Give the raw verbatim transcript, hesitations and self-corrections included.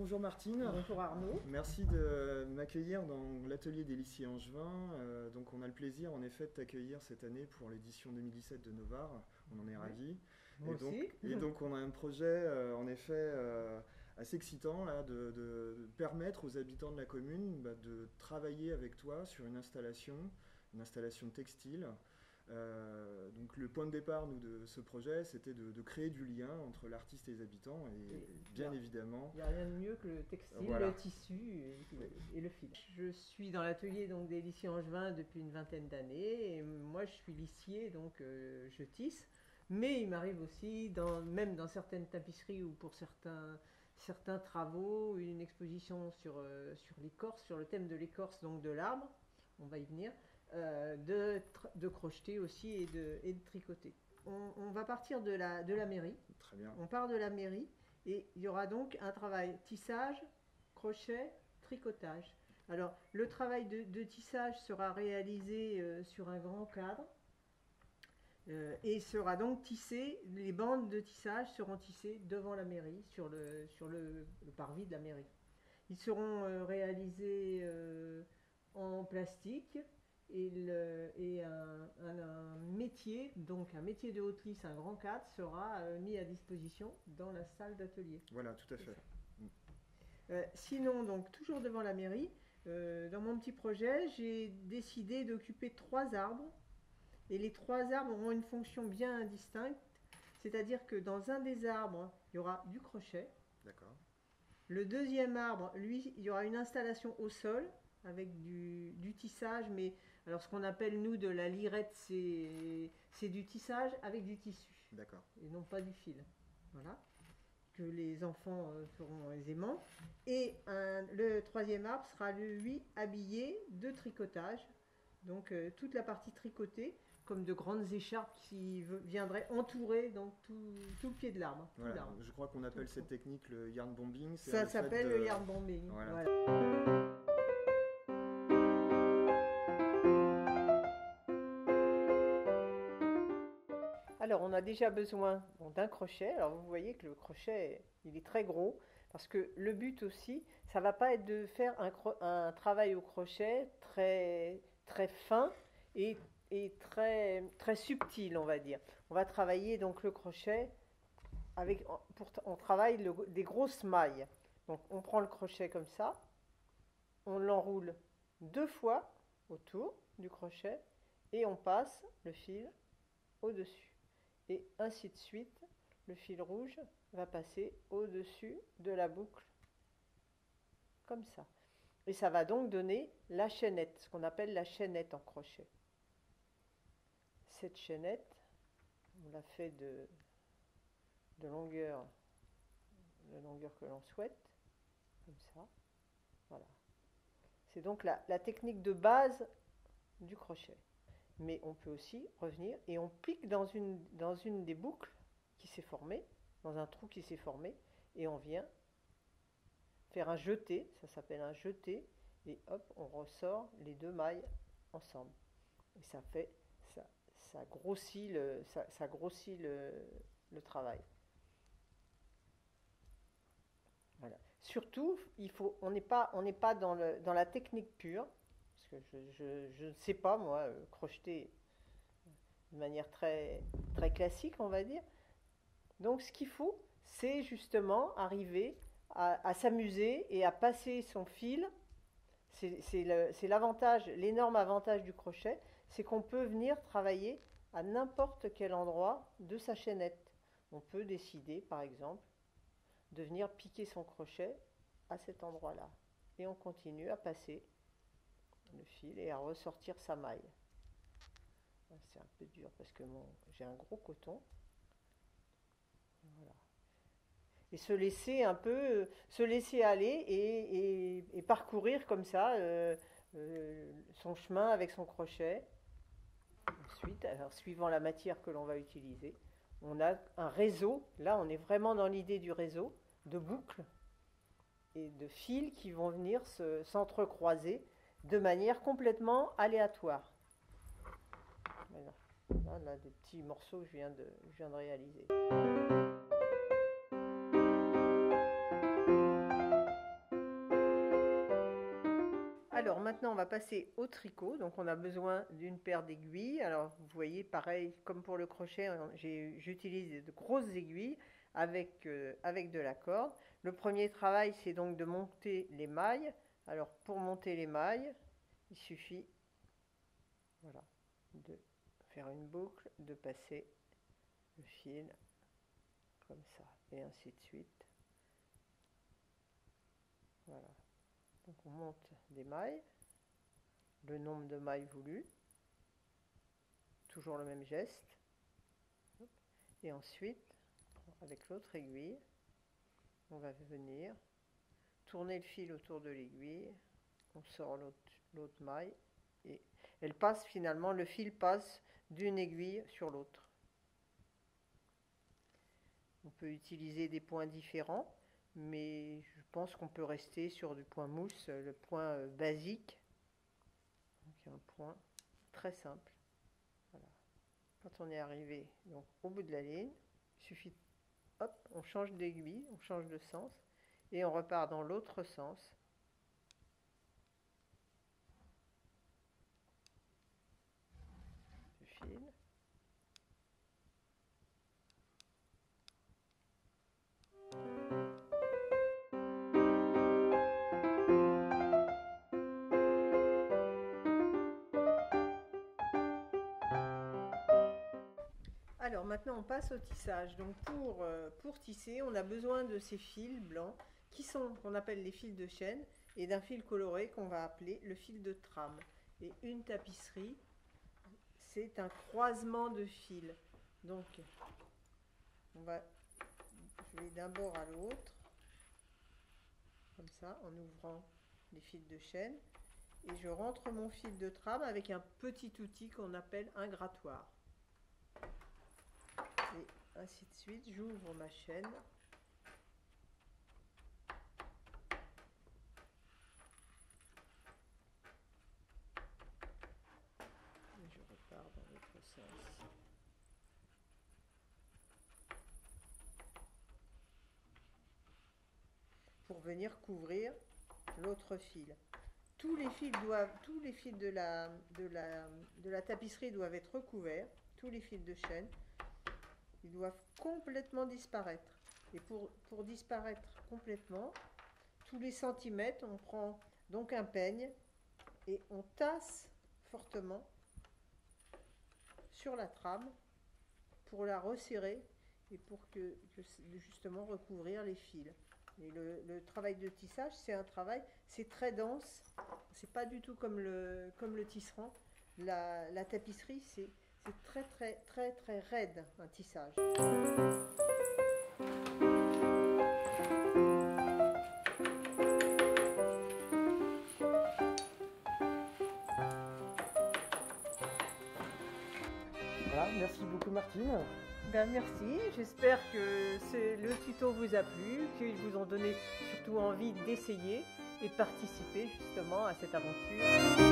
bonjour Martine. Bonjour Arnaud. Merci de m'accueillir dans l'atelier des lycées Angevin. Euh, donc on a le plaisir en effet de t'accueillir cette année pour l'édition deux mille dix-sept de NOV'Art. On en est ravis. Moi et, donc, aussi. et donc on a un projet euh, en effet euh, assez excitant là, de, de permettre aux habitants de la commune bah, de travailler avec toi sur une installation, une installation textile. Euh, donc le point de départ nous, de ce projet, c'était de, de créer du lien entre l'artiste et les habitants et, et bien, bien évidemment... Il n'y a rien de mieux que le textile, voilà. le tissu et, et le fil. Je suis dans l'atelier des lycées Angevin depuis une vingtaine d'années et moi je suis lissier donc euh, je tisse, mais il m'arrive aussi, dans, même dans certaines tapisseries ou pour certains, certains travaux, une exposition sur, euh, sur l'écorce, sur le thème de l'écorce, donc de l'arbre, on va y venir. Euh, de, de crocheter aussi et de, et de tricoter. On, on va partir de la, de la mairie. Très bien. On part de la mairie et il y aura donc un travail tissage, crochet, tricotage. Alors le travail de, de tissage sera réalisé euh, sur un grand cadre euh, et sera donc tissé, les bandes de tissage seront tissées devant la mairie, sur le, sur le, le parvis de la mairie. Ils seront euh, réalisés euh, en plastique. Et, le, et un, un, un métier, donc un métier de haute lisse, un grand cadre, sera mis à disposition dans la salle d'atelier. Voilà, tout à fait. Euh, sinon, donc toujours devant la mairie, euh, dans mon petit projet, j'ai décidé d'occuper trois arbres. Et les trois arbres auront une fonction bien distincte, c'est-à-dire que dans un des arbres, il y aura du crochet. D'accord. Le deuxième arbre, lui, il y aura une installation au sol, avec du, du tissage, mais alors ce qu'on appelle nous de la lirette, c'est du tissage avec du tissu. D'accord. Et non pas du fil, voilà, que les enfants euh, feront aisément. Et un, le troisième arbre sera lui habillé de tricotage, donc euh, toute la partie tricotée, comme de grandes écharpes qui viendraient entourer donc tout, tout le pied de l'arbre. Voilà, je crois qu'on appelle tout cette technique le yarnbombing. Ça s'appelle le, de... le yarnbombing, voilà. voilà. Alors on a déjà besoin bon, d'un crochet. Alors vous voyez que le crochet il est très gros parce que le but aussi ça va pas être de faire un, un travail au crochet très très fin et, et très très subtil on va dire. On va travailler donc le crochet avec pour, on travaille le, des grosses mailles. Donc on prend le crochet comme ça, on l'enroule deux fois autour du crochet et on passe le fil au-dessus. Et ainsi de suite, le fil rouge va passer au-dessus de la boucle, comme ça. Et ça va donc donner la chaînette, ce qu'on appelle la chaînette en crochet. Cette chaînette, on la fait de, de longueur, de longueur que l'on souhaite, comme ça. Voilà. C'est donc la, la technique de base du crochet. Mais on peut aussi revenir et on pique dans une, dans une des boucles qui s'est formée, dans un trou qui s'est formé, et on vient faire un jeté, ça s'appelle un jeté, et hop, on ressort les deux mailles ensemble. Et ça fait, ça, ça grossit le, ça, ça grossit le, le travail. Voilà. Surtout, il faut, on n'est pas, on n'est pas dans, le, dans la technique pure, parce que je ne sais pas, moi, crocheter de manière très, très classique, on va dire. Donc, ce qu'il faut, c'est justement arriver à, à s'amuser et à passer son fil. C'est l'avantage, l'énorme avantage du crochet, c'est qu'on peut venir travailler à n'importe quel endroit de sa chaînette. On peut décider, par exemple, de venir piquer son crochet à cet endroit-là. Et on continue à passer le fil et à ressortir sa maille. C'est un peu dur parce que j'ai un gros coton. Voilà. Et se laisser un peu, se laisser aller et, et, et parcourir comme ça euh, euh, son chemin avec son crochet. Ensuite, alors, suivant la matière que l'on va utiliser, on a un réseau. Là, on est vraiment dans l'idée du réseau de boucles et de fils qui vont venir s'entrecroiser de manière complètement aléatoire. Voilà. Là, on a des petits morceaux que je viens de, je viens de réaliser. Alors maintenant on va passer au tricot, donc on a besoin d'une paire d'aiguilles. Alors vous voyez, pareil comme pour le crochet, j'utilise de grosses aiguilles avec, euh, avec de la corde. Le premier travail, c'est donc de monter les mailles. Alors pour monter les mailles, il suffit, voilà, de faire une boucle, de passer le fil comme ça et ainsi de suite. Voilà. Donc on monte des mailles, le nombre de mailles voulu, toujours le même geste, et ensuite avec l'autre aiguille, on va venir tourner le fil autour de l'aiguille, on sort l'autre maille et elle passe finalement, le fil passe d'une aiguille sur l'autre. On peut utiliser des points différents, mais je pense qu'on peut rester sur du point mousse, le point euh, basique. Donc un point très simple. Voilà. Quand on est arrivé donc, au bout de la ligne, il suffit, hop, on change d'aiguille, on change de sens, et on repart dans l'autre sens. Du fil. Alors maintenant on passe au tissage. Donc pour, euh, pour tisser, on a besoin de ces fils blancs qui sont, qu'on appelle les fils de chaîne, et d'un fil coloré qu'on va appeler le fil de trame. Et une tapisserie, c'est un croisement de fils. Donc on va, je vais d'un bord à l'autre, comme ça, en ouvrant les fils de chaîne, et je rentre mon fil de trame avec un petit outil qu'on appelle un grattoir. Et ainsi de suite, j'ouvre ma chaîne. Et je repars dans l'autre sens. Pour venir couvrir l'autre fil. Tous les fils doivent, tous les fils de la, de la, de la tapisserie doivent être recouverts, tous les fils de chaîne. Ils doivent complètement disparaître. Et pour, pour disparaître complètement, tous les centimètres, on prend donc un peigne et on tasse fortement sur la trame pour la resserrer et pour que, que justement recouvrir les fils. Et le, le travail de tissage, c'est un travail, c'est très dense, c'est pas du tout comme le, comme le tisserand. La, la tapisserie, c'est C'est très très très très raide un tissage. Voilà, merci beaucoup Martine. Ben merci, j'espère que ce, le tuto vous a plu, qu'ils vous ont donné surtout envie d'essayer et de participer justement à cette aventure.